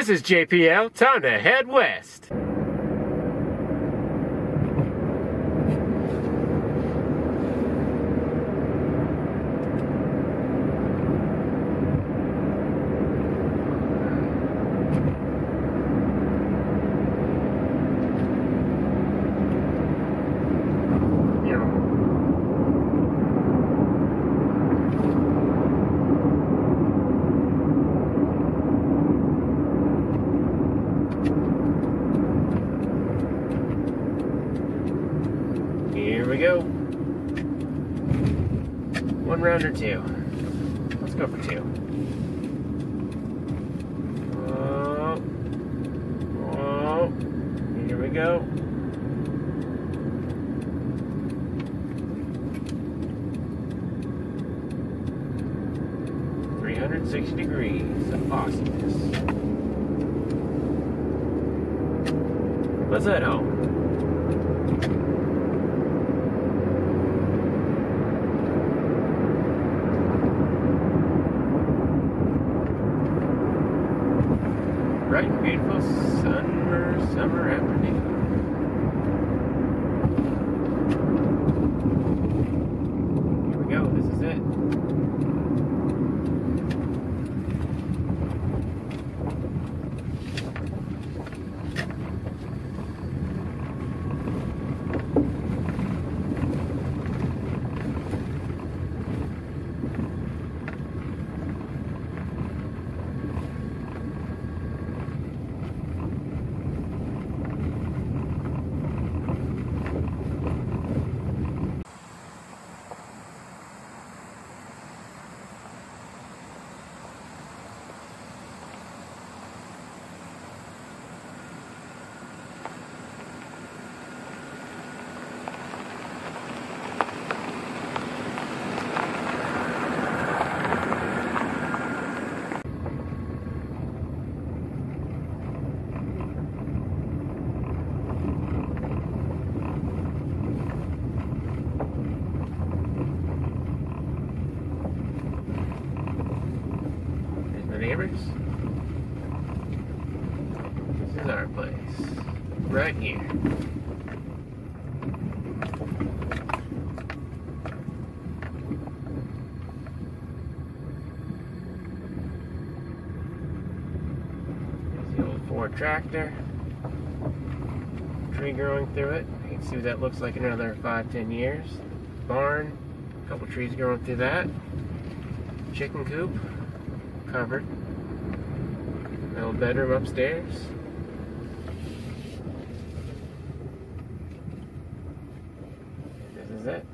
This is JPL, time to head west. Here we go. One round or two? Let's go for two. Oh, here we go. $360 degrees of awesomeness. Let's head home. Bright and beautiful summer afternoon. Here we go, this is it. Neighbors. This is our place, right here. There's the old Ford tractor. Tree growing through it. You can see what that looks like in another 5-10 years. Barn, a couple trees growing through that. Chicken coop. Covered. Little bedroom upstairs. This is it.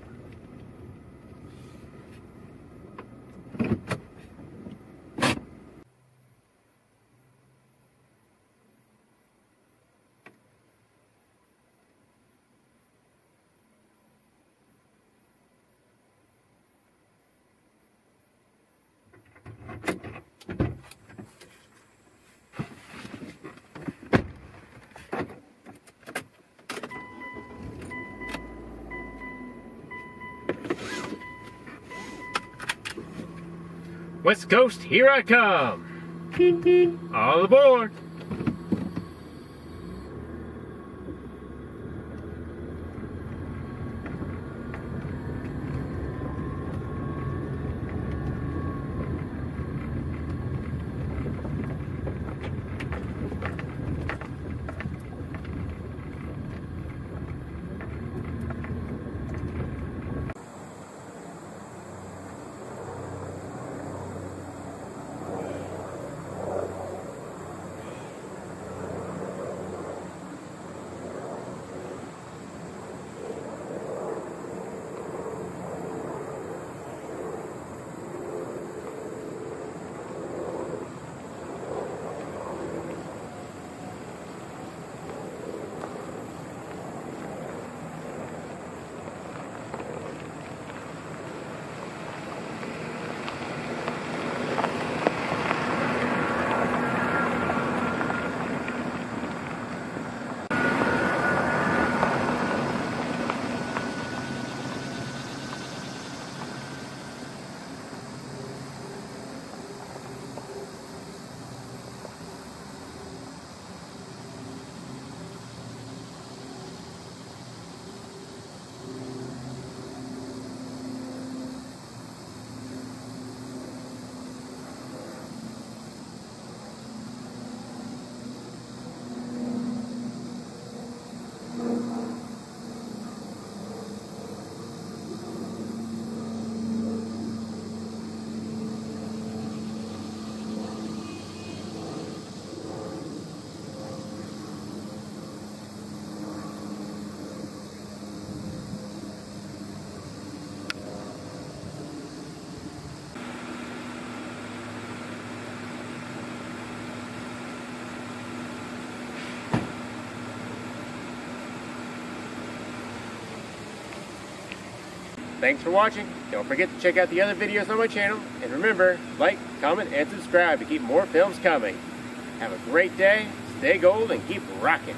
West Coast, here I come! Ding, ding. All aboard! Thanks for watching. Don't forget to check out the other videos on my channel. And remember, like, comment, and subscribe to keep more films coming. Have a great day, stay gold, and keep rocking.